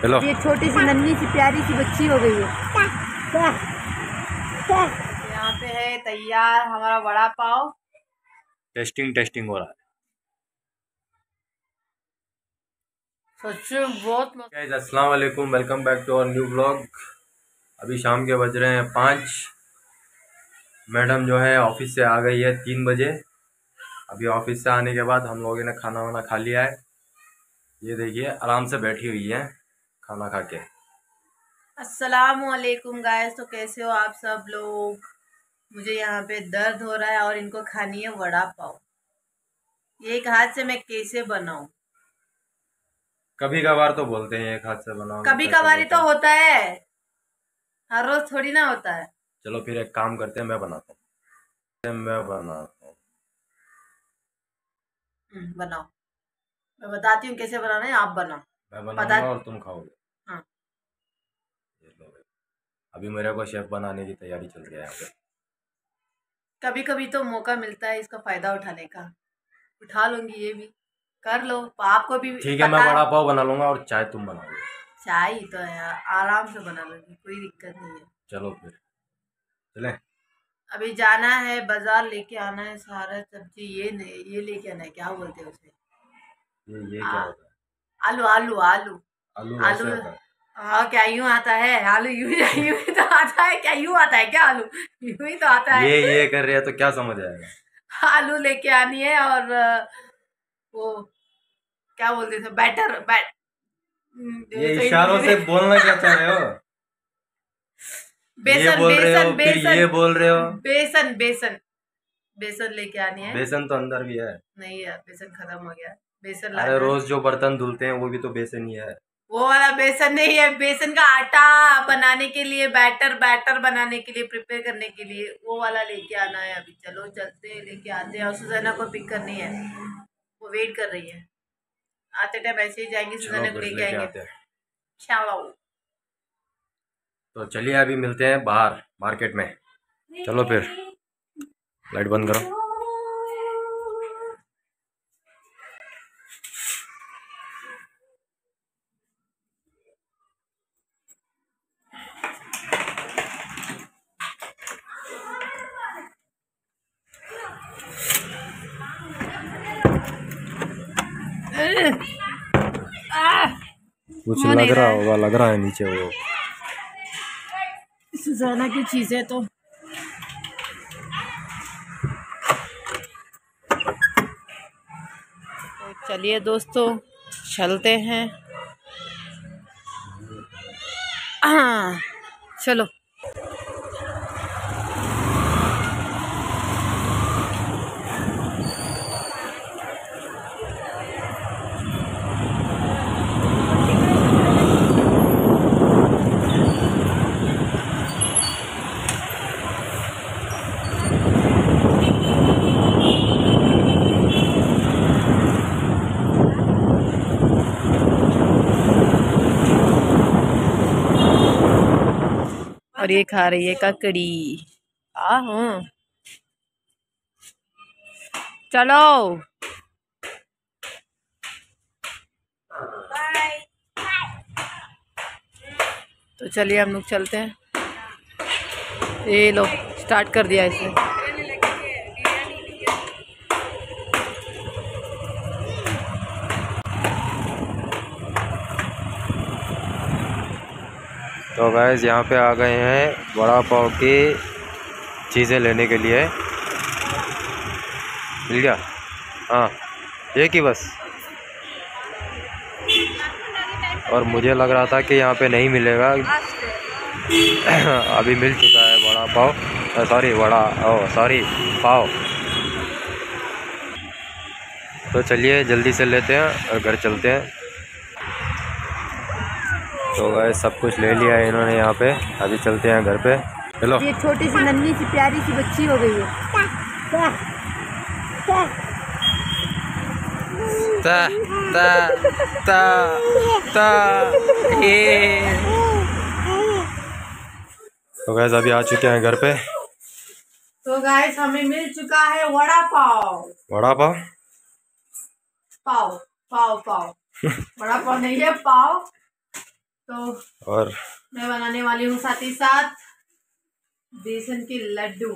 Hello, ये छोटी सी नन्ही सी प्यारी सी बच्ची हो गई है। यहाँ पे है तैयार हमारा वड़ा पाव। टेस्टिंग हो रहा है। बहुत गाइस, अस्सलाम वालेकुम, welcome back to our new blog. अभी शाम के बज रहे हैं 5। मैडम जो है ऑफिस से आ गई है 3 बजे। अभी ऑफिस से आने के बाद हम लोगों ने खाना वाना खा लिया है। ये देखिए आराम से बैठी हुई है खाना खा के। अस्सलाम वालेकुम गाइस, तो कैसे हो आप सब लोग। मुझे यहाँ पे दर्द हो रहा है और इनको खानी है वड़ा पाव। ये एक हाथ से मैं कैसे बनाऊँ। कभी कभार तो बोलते हैं एक हाथ से बनाओ, कभी कभार ही तो होता है, हर रोज थोड़ी ना होता है। चलो फिर एक काम करते हैं, मैं बनाता हूँ। मैं बताती हूँ कैसे बनाना है, आप बनाओ। मैं बनाऊंगा और तुम खाओगे। हाँ। अभी मेरे को शेफ बनाने की तैयारी चल रही है यहाँ पे। कभी कभी तो मौका मिलता है इसका फायदा उठाने का, उठा लूंगी। ये भी कर लो पाप को भी ठीक है। मैं वड़ा पाव बना लूंगा और चाय तुम बनाओगे। चाय तो यार आराम से बना लोगी, कोई दिक्कत नहीं है। चलो फिर चलें। अभी जाना है बाजार, लेके आना है सारा सब्जी। ये लेके आना है, क्या बोलते हैं उसे, ये क्या होता है? आलू आलू आलू आलू आलू हाँ, क्या यूँ आता है आलू? यूँ ही तो आता है। क्या यूँ आता है क्या आलू? यूँ ही तो आता है। ये कर रहे हैं तो क्या समझ आएगा। आलू लेके आनी है और वो क्या बोलते थे, बैटर। ये इशारों से बोलना क्या चाह रहे हो? बेसन बोल रहे हो, बेसन ये बोल रहे हो। बेसन बेसन बेसन लेके आनी है। बेसन तो अंदर भी है। नहीं यार, बेसन खत्म हो गया। बेसन लाना है। रोज जो बर्तन धुलते हैं वो भी तो बेसन ही है। वो वाला बेसन नहीं है, बेसन का आटा बनाने के लिए, बैटर बनाने के लिए, प्रिपेयर करने के लिए वो वाला लेके आना है। अभी चलो चलते हैं, लेके आते हैं। और सुजाना को पिक करनी है, वो वेट कर रही है। आते टाइम ऐसे ही जाएंगे, सुजाना को लेके आएंगे। तो चलिए अभी मिलते हैं बाहर मार्केट में। चलो फिर, लाइट बंद करो। कुछ लग रहा है नीचे वो सुजाना की चीजें। तो चलिए दोस्तों, चलते हैं। हाँ चलो, और ये खा रही है ककड़ी। चलो तो चलिए हम लोग चलते हैं। ये लो स्टार्ट कर दिया इसने। तो गाइस यहाँ पे आ गए हैं वड़ा पाव की चीज़ें लेने के लिए। मिल गया? हाँ, एक ही बस। और मुझे लग रहा था कि यहाँ पे नहीं मिलेगा, अभी मिल चुका है वड़ा पाव। सॉरी पाव। तो चलिए जल्दी से लेते हैं और घर चलते हैं। तो गाइस सब कुछ ले लिया है इन्होंने यहाँ पे। अभी चलते हैं घर पे। हेलो, ये छोटी सी नन्ही सी प्यारी सी बच्ची हो गई है। ता ता ता ता ये। तो गाइस अभी आ चुके हैं घर पे। तो गाइस हमें मिल चुका है वड़ा पाव। वड़ा पाव नहीं है, पाव। तो और मैं बनाने वाली हूँ साथ ही साथ बेसन के लड्डू।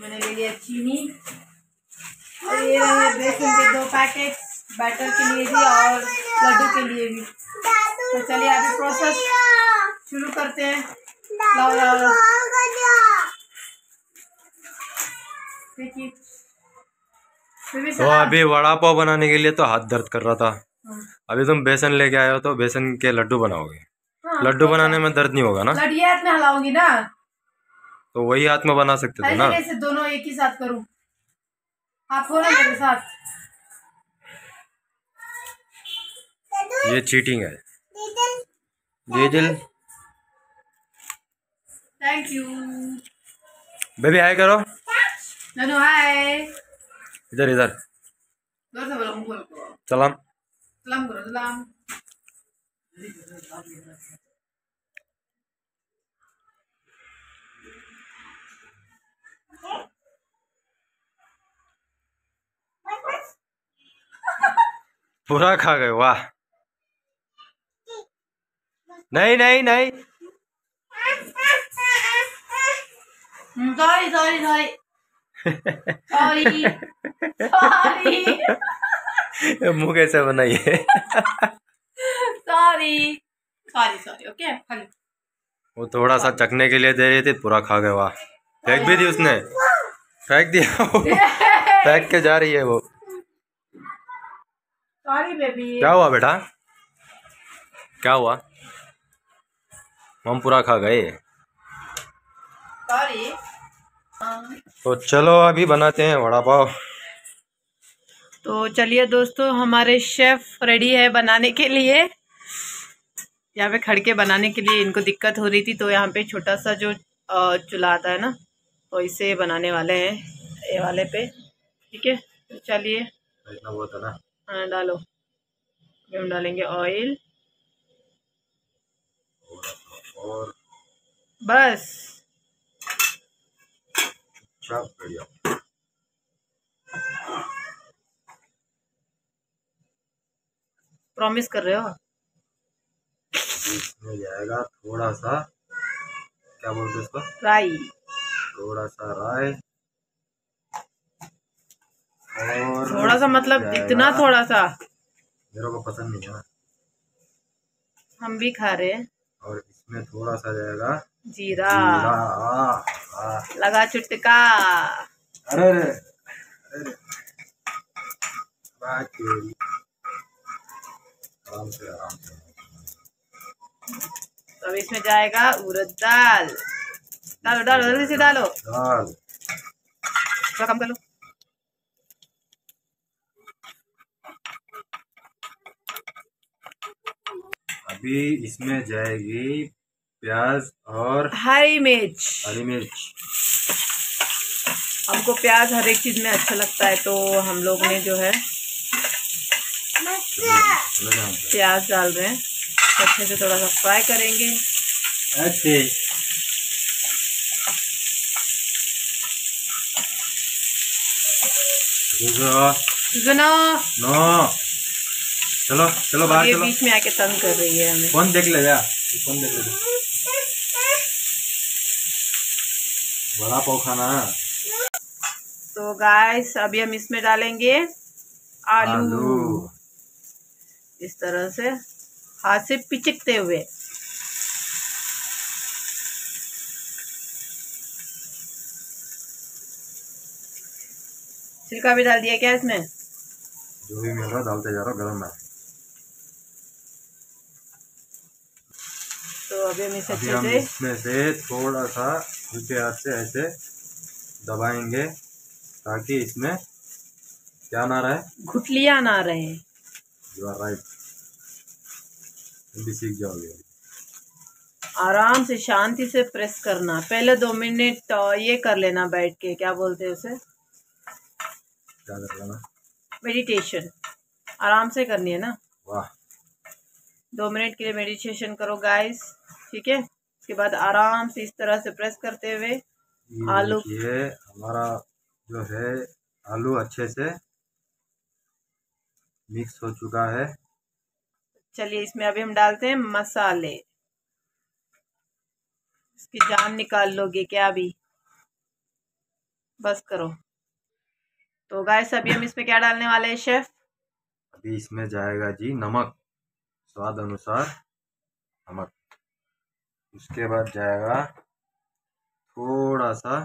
मैंने ले लिया चीनी और ये रहे बेसन के 2 पैकेट बैटर के लिए भी और लड्डू के लिए भी। तो चलिए आगे प्रोसेस शुरू करते हैं। लाओ लाओ देखिए। तो अभी वड़ा पाव बनाने के लिए तो हाथ दर्द कर रहा था, अभी तुम बेसन लेके आए हो तो बेसन के लड्डू बनाओगे। लड्डू बनाने में दर्द नहीं होगा ना? लड्डू हाथ में हिलाओगी ना, तो वही हाथ में बना सकते थे ना। ऐसे दोनों एक ही साथ करूं, आप हो ना मेरे साथ। ये चीटिंग है। Thank you baby. हाय करो ननू। हाय इधर इधर सलाम सलाम करो। सलाम। पूरा खा गए, वाह। नहीं नहीं नहीं सॉरी सॉरी सॉरी मुँह कैसे बनाइए। Sorry sorry sorry. ओके वो थोड़ा सा चखने के लिए दे रही थी, पूरा खा गए, वाह। फेंक भी दी उसने, फेंक दिया फेंक के जा रही है वो। Sorry baby. क्या हुआ बेटा, क्या हुआ? हम पूरा खा गए। सॉरी। तो चलो अभी बनाते हैं वड़ा पाव। तो चलिए दोस्तों, हमारे शेफ रेडी है बनाने के लिए। यहाँ पे खड़ के बनाने के लिए इनको दिक्कत हो रही थी, तो यहाँ पे छोटा सा जो चूल्हा आता है ना, तो इसे बनाने वाले हैं ये वाले पे। ठीक है तो चलिए इतना बहुत है ना। हाँ डालो, हम डालेंगे ऑयल और बस। प्रॉमिस कर रहे हो? इसमें जाएगा थोड़ा सा, क्या बोलते इसको, राई, थोड़ा सा राई और थोड़ा सा, मतलब इतना थोड़ा सा मेरे को पसंद नहीं है, हम भी खा रहे हैं। और इसमें थोड़ा सा जाएगा जीरा, लगा चुटका। अरे अरे आराम से आराम से। अब इसमें जाएगा उड़द दाल। डालो डालो जल्दी से डालो, थोड़ा कम कर लो। अभी इसमें जाएगी प्याज और हरी मिर्च। हरी मिर्च, हमको प्याज हर एक चीज में अच्छा लगता है, तो हम लोग ने जो है प्याज डाल रहे हैं। अच्छे से थोड़ा सा फ्राई करेंगे। अच्छे चलो चलो बाहर चलो। बीच में आके तंग कर रही है हमें। कौन देख लेगा, कौन देख लेगा। वड़ा पाव खाना। तो गाइस अभी हम इसमें डालेंगे आलू, इस तरह से हाथ से पिचकते हुए। छिलका भी डाल दिया क्या इसमें? जो भी मिल रहा डालते जा रहा, गर्म है। तो अभी हम इसमें से थोड़ा सा हल्के हाथ से ऐसे दबाएंगे, ताकि इसमें क्या ना रहे, गुठलियाँ ना रहे। यू आर राइट, तुम भी सीख जाओगे। आराम से शांति से प्रेस करना। पहले 2 मिनट ये कर लेना बैठ के, क्या बोलते हैं उसे, क्या कर लेना, मेडिटेशन। आराम से करनी है ना। वाह, 2 मिनट के लिए मेडिटेशन करो गाइस, ठीक है। उसके बाद आराम से इस तरह से प्रेस करते हुए आलू। ये हमारा जो है आलू अच्छे से मिक्स हो चुका है। चलिए इसमें अभी हम डालते हैं मसाले। इसकी जान निकाल लोगे क्या अभी? बस करो। तो गाइस अभी हम इसमें क्या डालने वाले हैं शेफ? अभी इसमें जाएगा जी नमक, स्वाद अनुसार नमक। उसके बाद जाएगा थोड़ा सा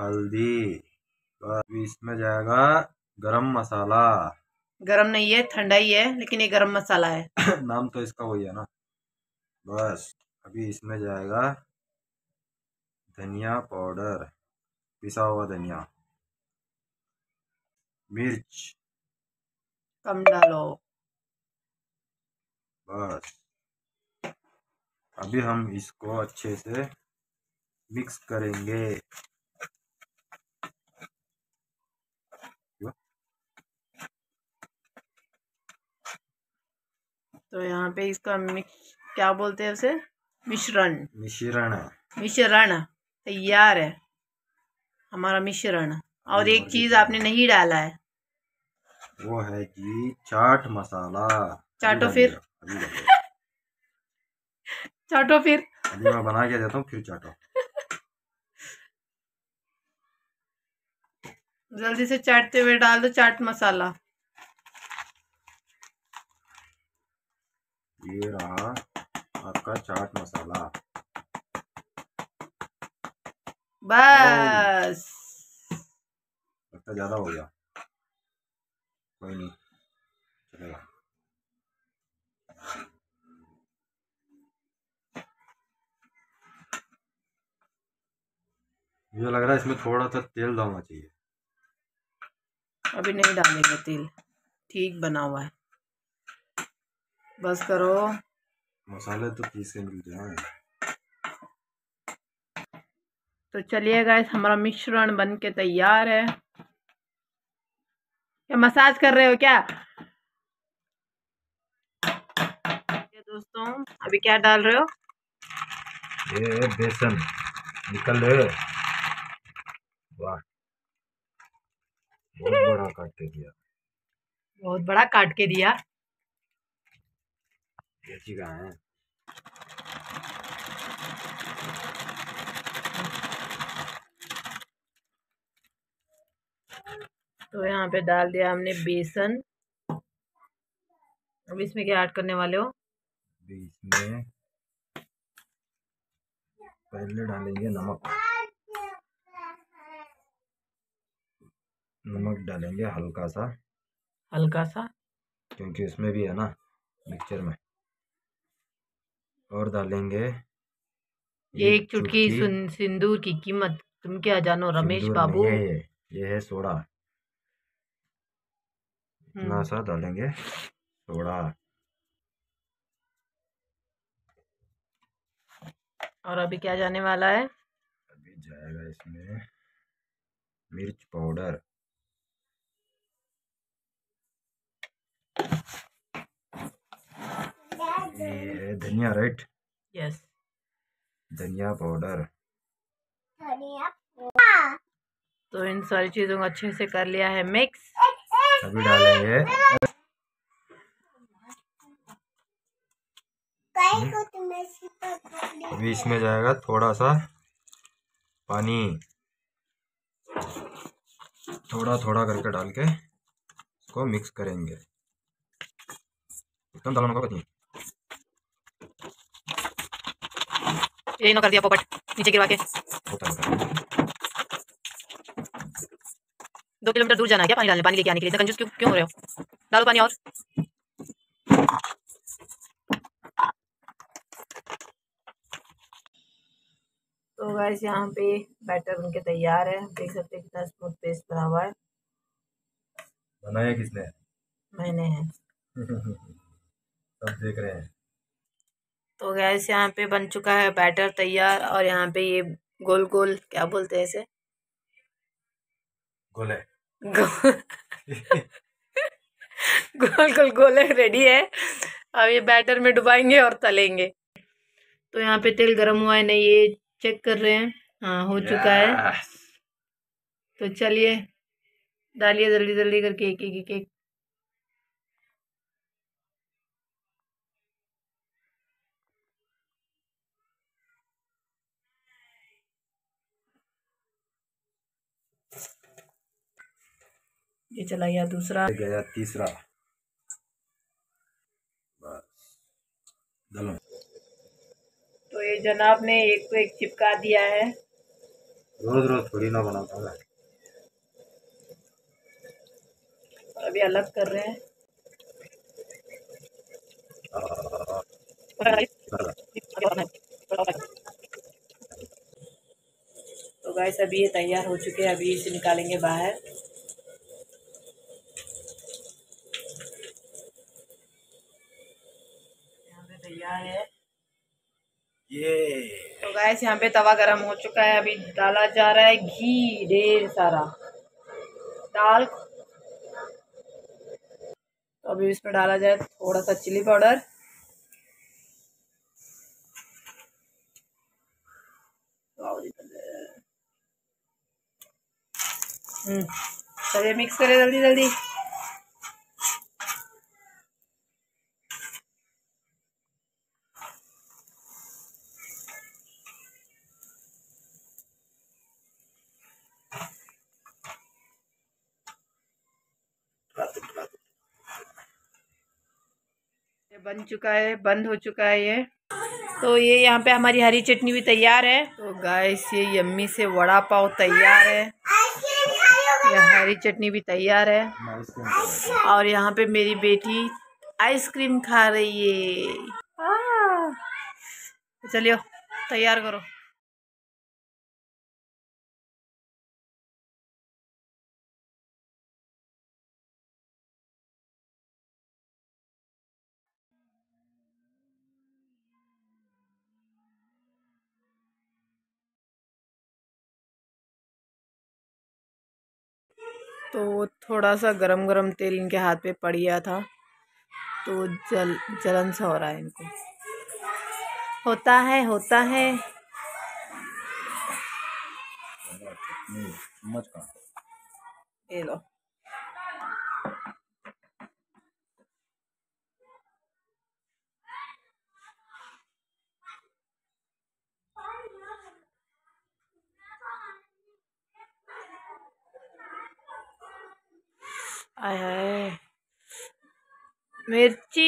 हल्दी। अभी इसमें जाएगा गरम मसाला। गरम नहीं है, ठंडा ही है, लेकिन ये गरम मसाला है। नाम तो इसका वही है ना। बस अभी इसमें जाएगा धनिया पाउडर, पिसा हुआ धनिया, मिर्च कम डालो। बस अभी हम इसको अच्छे से मिक्स करेंगे। तो यहाँ पे इसका मिक्स क्या बोलते हैं उसे? मिश्रण तैयार है हमारा मिश्रण। और एक चीज आपने नहीं डाला है, वो है जी चाट मसाला। चाटो फिर अभी मैं बना के देता हूँ, फिर चाटो। जल्दी से चाटते हुए डाल दो चाट मसाला। ये रहा आपका चाट मसाला। बस लगता ज्यादा हो गया, कोई नहीं चलेगा। मुझे लग रहा है इसमें थोड़ा सा तेल डालना चाहिए। अभी नहीं डालेंगे तेल, ठीक बना हुआ है। बस करो। मसाले तो पीस के मिल जाए। तो चलिए गाइस हमारा मिश्रण बन के तैयार है। क्या मसाज कर रहे हो क्या? दोस्तों अभी क्या डाल रहे हो? ये बेसन निकल रहे। वाह, बहुत बड़ा काट के दिया। है तो यहाँ पे डाल दिया हमने बेसन। अब इसमें क्या ऐड करने वाले हो? इसमें पहले डालेंगे नमक डालेंगे हल्का सा, क्योंकि उसमें भी है ना मिक्सचर में। और डालेंगे एक चुटकी सिंदूर की कीमत तुम क्या जानो रमेश बाबू। ये है सोडा, इतना सा डालेंगे सोडा। और अभी क्या जाने वाला है? अभी जाएगा इसमें मिर्च पाउडर। ये धनिया, राइट? यस, धनिया पाउडर। तो इन सारी चीजों को अच्छे से कर लिया है मिक्स। अभी डालेंगे अभी इसमें जाएगा थोड़ा सा पानी, थोड़ा थोड़ा करके डाल के इसको मिक्स करेंगे। एकदम डालना होगा। ये ना कर दिया पोपट नीचे गिरवा के। 2 किलोमीटर दूर जाना है क्या पानी डालने? पानी लेके आने के लिए इतना कंजूस क्यों हो रहे हो? डालो पानी। और तो गाइस यहाँ पे बैटर बनके तैयार है। देख सकते हैं कितना स्मूथ पेस्ट बना हुआ है। बनाया किसने? मैंने है। सब देख रहे हैं। तो गैस यहाँ पे बन चुका है बैटर तैयार। और यहाँ पे ये गोल गोल क्या बोलते हैं इसे? गोले। गोल गोले रेडी है। अब ये बैटर में डुबाएंगे और तलेंगे। तो यहाँ पे तेल गर्म हुआ है ना, ये चेक कर रहे हैं। हाँ, हो चुका है। तो चलिए डालिए जल्दी जल्दी करके एक। ये चला गया दूसरा, गया तीसरा, बस। तो ये जनाब ने एक को एक चिपका दिया है। रोज रोज थोड़ी ना बनाता हूँ। अभी अलग कर रहे हैं। तो गाइस अभी ये तैयार हो चुके हैं, अभी इसे निकालेंगे बाहर। यहाँ पे तैयार है ये। तो गाइस यहाँ पे तवा गरम हो चुका है, अभी डाला जा रहा है घी, ढेर सारा दाल। तो अभी इसमें डाला जाए थोड़ा सा चिली पाउडर, चलिए मिक्स करें जल्दी जल्दी। बन चुका है, बंद हो चुका है ये। तो ये यहाँ पे हमारी हरी चटनी भी तैयार है। तो गाइस ये यम्मी से वड़ा पाव तैयार है, ये हरी चटनी भी तैयार है, और यहाँ पे मेरी बेटी आइसक्रीम खा रही है। चलियो तैयार करो। तो थोड़ा सा गरम गरम तेल इनके हाथ पे पड़ गया था, तो जलन सा हो रहा है इनको। होता है ये लो। आय हाय मिर्ची,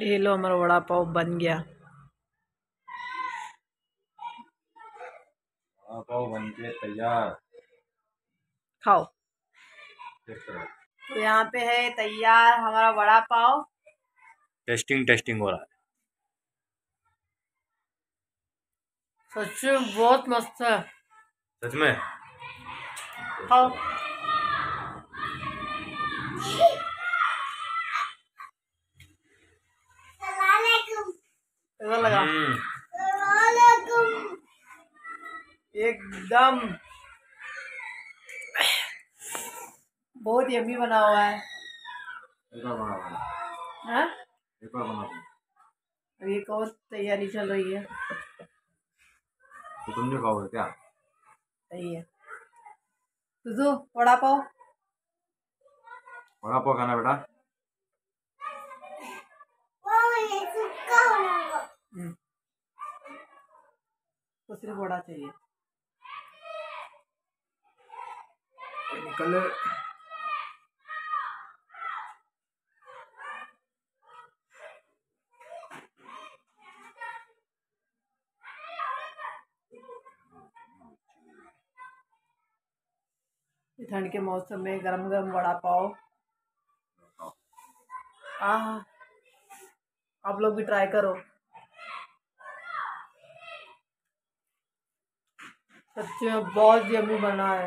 ये लो हमारा वड़ा पाव बन गया। वड़ा पाव बन के तैयार, खाओ। तो यहाँ पे है तैयार हमारा वड़ा पाव। टेस्टिंग हो रहा है, सच में बहुत मस्त है। सच में खाओ। लगा एकदम बहुत यम्मी बना हुआ है। अभी एक और तैयारी चल रही है, तो तुम जो खाओगे क्या? सही है। तुझो वड़ा पाव खाना बेटा। तो सिर्फ वड़ा चाहिए। निकले ठंड के मौसम में गरम गरम वड़ा पाव। आप लोग भी ट्राई करो, सच्ची में बहुत यम्मी बना है।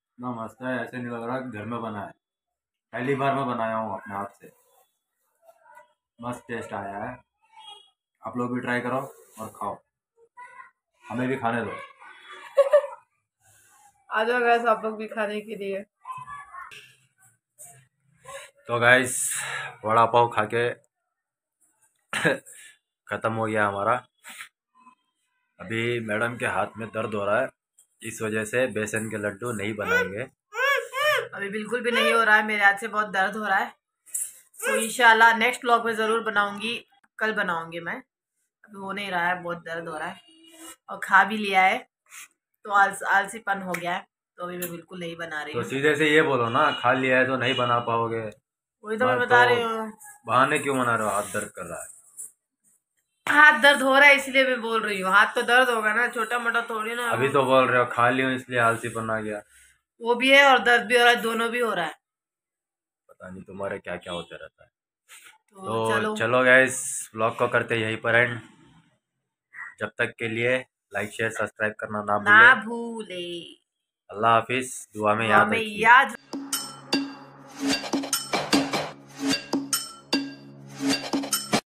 इतना मस्त है, ऐसे नहीं लग रहा घर में बना है। पहली बार मैं बनाया हूँ अपने हाथ से, मस्त टेस्ट आया है। आप लोग भी ट्राई करो और खाओ, हमें भी खाने दो। आ जाओ गाइस आप लोग भी खाने के लिए। तो गाइस वड़ा पाव खा के ख़त्म हो गया हमारा। अभी मैडम के हाथ में दर्द हो रहा है, इस वजह से बेसन के लड्डू नहीं बनाएंगे। अभी बिल्कुल भी नहीं हो रहा है, मेरे हाथ से बहुत दर्द हो रहा है। तो इंशाल्लाह नेक्स्ट व्लॉग में ज़रूर बनाऊंगी, कल बनाऊंगी मैं। हो नहीं रहा है, बहुत दर्द हो रहा है और खा भी लिया है तो आलसीपन हो गया है, तो अभी मैं बिल्कुल नहीं बना रही हूँ। तो सीधे से ये बोलो ना, खा लिया है तो नहीं बना पाओगे, वही तो मैं बता रही हूँ। बहाने क्यों बना रहे हो? हाथ दर्द कर रहा है, हाथ दर्द हो रहा है इसलिए मैं बोल रही हूँ। हाथ तो दर्द होगा ना, छोटा मोटा थोड़ी ना। अभी तो बोल रहे हो खा लियो इसलिए आलसीपन आ गया, वो भी है और दर्द भी हो रहा है, दोनों भी हो रहा है। पता नहीं तुम्हारे क्या क्या होते रहता है। तो चलो गाइस, व्लॉग को करते यहीं पर एंड। जब तक के लिए लाइक शेयर सब्सक्राइब करना ना भूले। अल्लाह हाफिज, दुआ में याद।